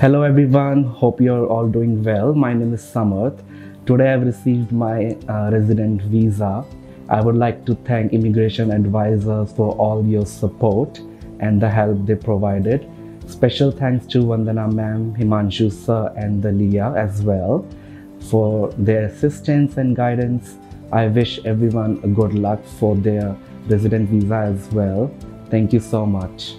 Hello everyone, hope you're all doing well. My name is Samarth. Today I've received my resident visa. I would like to thank immigration advisors for all your support and the help they provided. Special thanks to Vandana ma'am, Himanshu sir and Dalia as well for their assistance and guidance. I wish everyone good luck for their resident visa as well. Thank you so much.